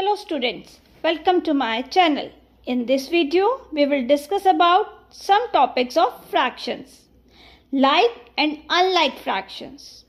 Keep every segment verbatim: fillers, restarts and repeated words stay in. Hello students, welcome to my channel. In this video, we will discuss about some topics of fractions. Like and unlike fractions.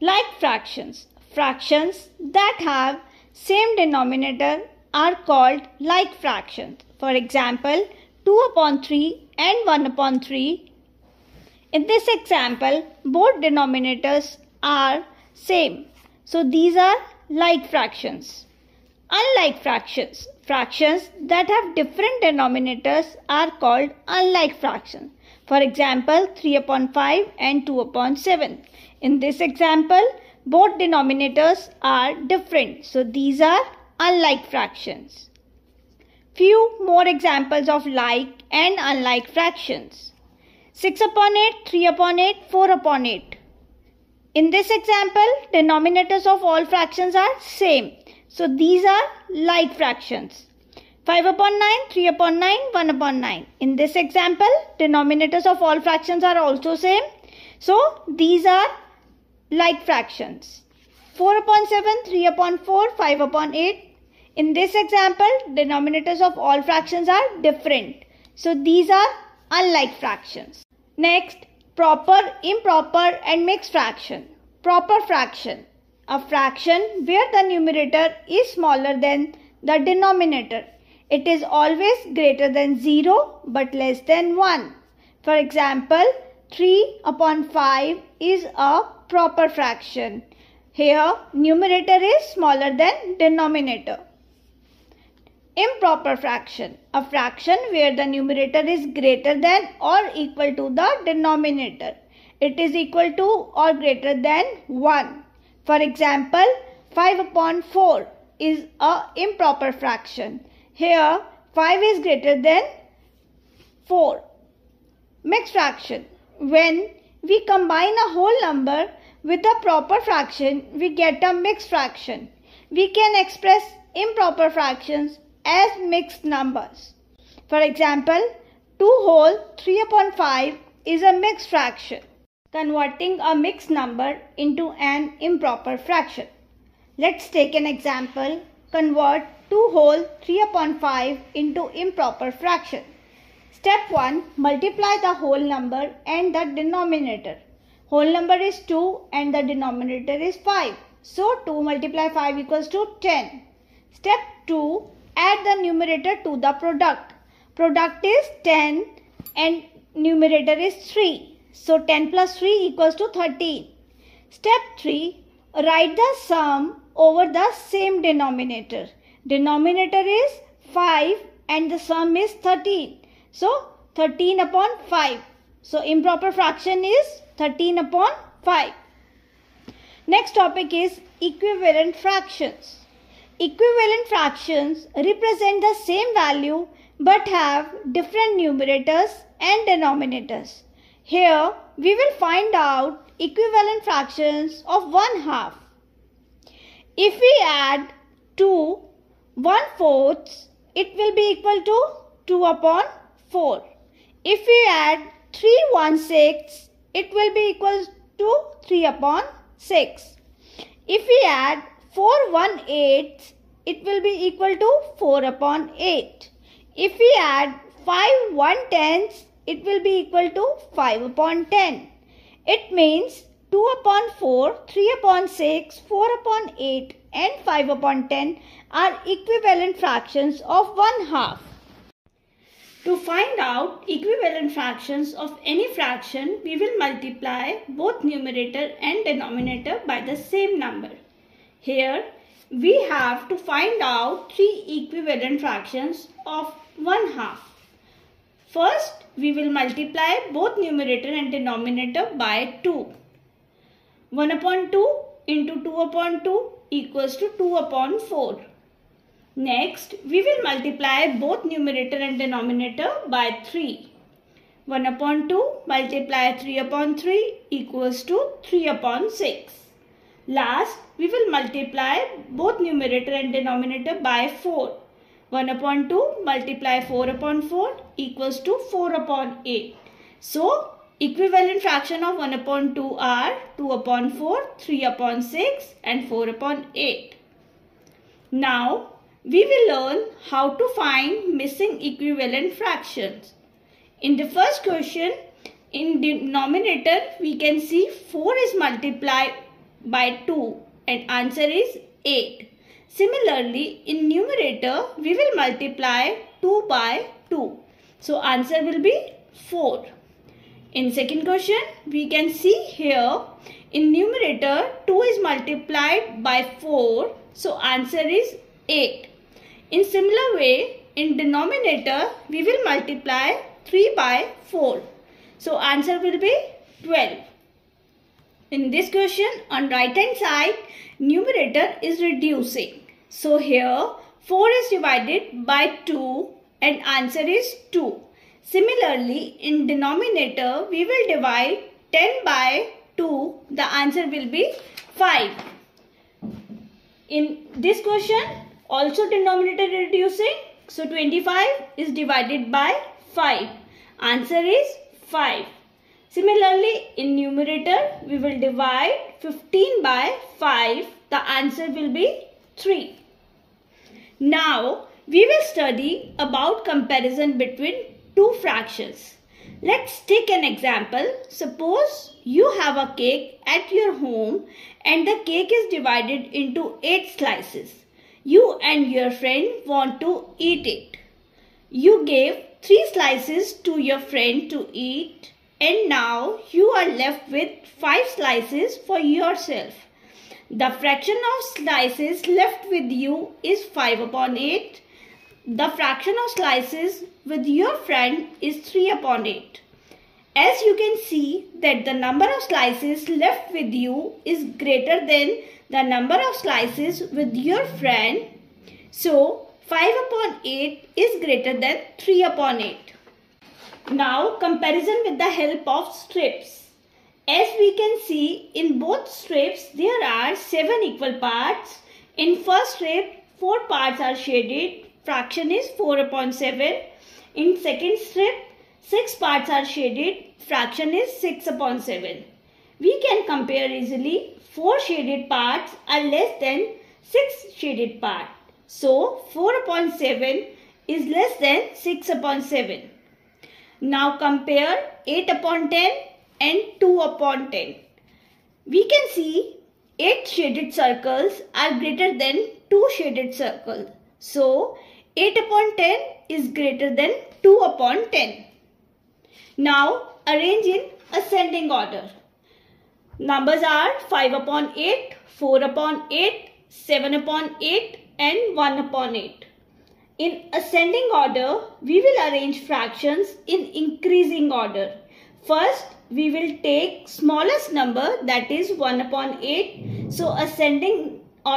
Like fractions, fractions that have same denominator are called like fractions. For example, two upon three and one upon three. In this example, both denominators are same. So these are like fractions. Unlike fractions, fractions that have different denominators are called unlike fractions. For example, three upon five and two upon seven. In this example, both denominators are different. So these are unlike fractions. Few more examples of like and unlike fractions. six upon eight, three upon eight, four upon eight. In this example, denominators of all fractions are same. So these are like fractions. five upon nine, three upon nine, one upon nine. In this example, denominators of all fractions are also same. So these are like fractions. four upon seven, three upon four, five upon eight. In this example, denominators of all fractions are different. So these are unlike fractions. Next, proper, improper and mixed fraction. Proper fraction. A fraction where the numerator is smaller than the denominator. It is always greater than zero but less than one. For example, three upon five is a proper fraction. Here, numerator is smaller than denominator. Improper fraction. A fraction where the numerator is greater than or equal to the denominator. It is equal to or greater than one. For example, five upon four is an improper fraction. Here, five is greater than four. Mixed fraction. When we combine a whole number with a proper fraction, we get a mixed fraction. We can express improper fractions as mixed numbers. For example, two whole, three upon five is a mixed fraction. Converting a mixed number into an improper fraction. Let's take an example. Convert two whole three upon five into improper fraction. Step one. Multiply the whole number and the denominator. Whole number is two and the denominator is five. So two multiply five equals to ten. Step two. Add the numerator to the product. Product is ten and numerator is three. So ten plus three equals to thirteen. Step three. Write the sum over the same denominator. Denominator is five and the sum is thirteen. So thirteen upon five. So improper fraction is thirteen upon five. Next topic is equivalent fractions. Equivalent fractions represent the same value but have different numerators and denominators. Here, we will find out equivalent fractions of one half. If we add two one fourths, it will be equal to two upon four. If we add three one sixths, it will be equal to three upon six. If we add four one eighths, it will be equal to four upon eight. If we add five one tenths, it will be equal to five upon ten. It means two upon four, three upon six, four upon eight and five upon ten are equivalent fractions of one half. To find out equivalent fractions of any fraction, we will multiply both numerator and denominator by the same number. Here, we have to find out three equivalent fractions of one half. First, we will multiply both numerator and denominator by two. one upon two into two upon two equals to two upon four. Next, we will multiply both numerator and denominator by three. one upon two multiply three upon three equals to three upon six. Last, we will multiply both numerator and denominator by four. one upon two multiply four upon four equals to four upon eight. So, equivalent fraction of one upon two are two upon four, three upon six and four upon eight. Now, we will learn how to find missing equivalent fractions. In the first question, in denominator, we can see four is multiplied by two and answer is eight. Similarly, in numerator, we will multiply two by two. So, answer will be four. In second question, we can see here, in numerator, two is multiplied by four. So, answer is eight. In similar way, in denominator, we will multiply three by four. So, answer will be twelve. In this question, on right hand side, numerator is reducing. So, here four is divided by two and answer is two. Similarly, in denominator, we will divide ten by two. The answer will be five. In this question, also denominator reducing. So, twenty-five is divided by five. Answer is five. Similarly, in numerator, we will divide fifteen by five. The answer will be three. Now, we will study about comparison between two fractions. Let's take an example. Suppose you have a cake at your home and the cake is divided into eight slices. You and your friend want to eat it. You gave three slices to your friend to eat, and now you are left with five slices for yourself. The fraction of slices left with you is five upon eight. The fraction of slices with your friend is three upon eight. As you can see that the number of slices left with you is greater than the number of slices with your friend. So, five upon eight is greater than three upon eight. Now, comparison with the help of strips. As we can see, in both strips, there are seven equal parts. In first strip, four parts are shaded. Fraction is four upon seven. In second strip, six parts are shaded. Fraction is six upon seven. We can compare easily. four shaded parts are less than six shaded parts. So, four upon seven is less than six upon seven. Now compare eight upon ten and two upon ten. We can see eight shaded circles are greater than two shaded circles. So, eight upon ten is greater than two upon ten. Now arrange in ascending order. Numbers are five upon eight, four upon eight, seven upon eight and one upon eight. In ascending order, we will arrange fractions in increasing order. First, we will take smallest number, that is one upon eight. So, ascending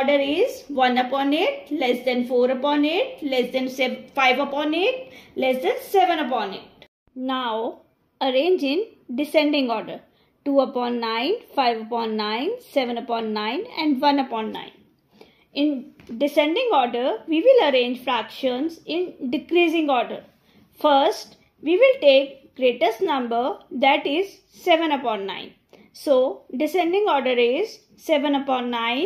order is one upon eight, less than four upon eight, less than five upon eight, less than seven upon eight. Now, arrange in descending order. two upon nine, five upon nine, seven upon nine and one upon nine. In descending order, we will arrange fractions in decreasing order. First, we will take greatest number, that is seven upon nine. So, descending order is seven upon nine,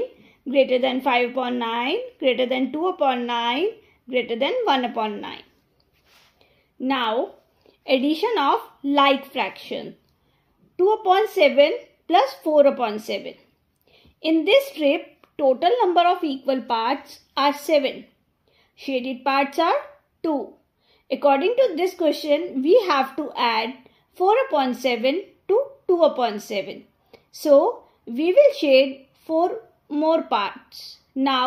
greater than five upon nine, greater than two upon nine, greater than one upon nine. Now, addition of like fraction. two upon seven plus four upon seven. In this strip, total number of equal parts are seven. Shaded parts are two. According to this question, we have to add four upon seven to two upon seven. So, we will shade four more parts. Now,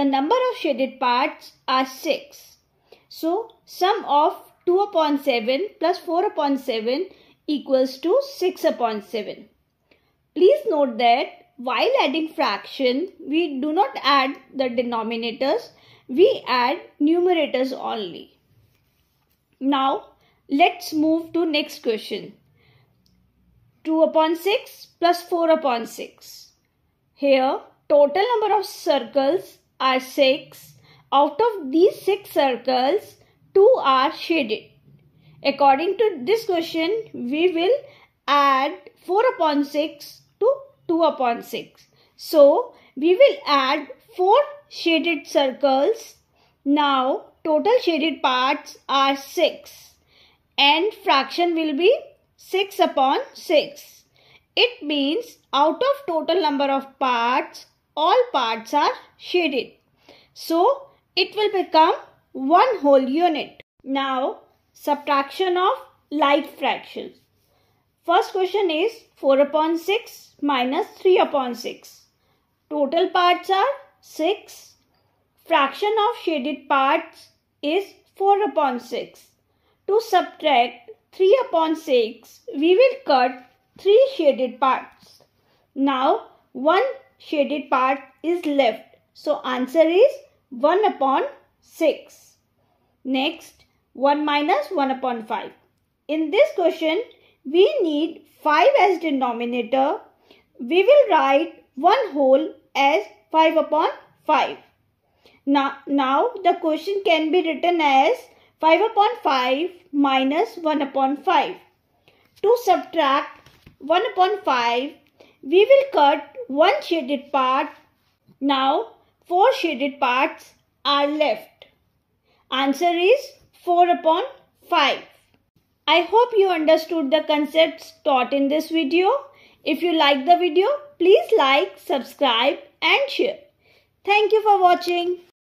the number of shaded parts are six. So, sum of two upon seven plus four upon seven equals to six upon seven. Please note that while adding fraction, we do not add the denominators, we add numerators only. Now, let's move to next question. two upon six plus four upon six. Here, total number of circles are six. Out of these six circles, two are shaded. According to this question, we will add four upon six to two upon six. So, we will add four shaded circles Now, total shaded parts are six and fraction will be six upon six. It means out of total number of parts, all parts are shaded. So, it will become one whole unit. Now, subtraction of like fractions. First question is four upon six minus three upon six. Total parts are six. Fraction of shaded parts is four upon six. To subtract three upon six, we will cut three shaded parts. Now, one shaded part is left. So, answer is one upon six. Next, one minus one upon five. In this question, we need five as denominator. We will write one whole as five upon five. Now, now the question can be written as five upon five minus one upon five. To subtract one upon five, we will cut one shaded part. Now, four shaded parts are left. Answer is four upon five. I hope you understood the concepts taught in this video. If you like the video, please like, subscribe and share. Thank you for watching.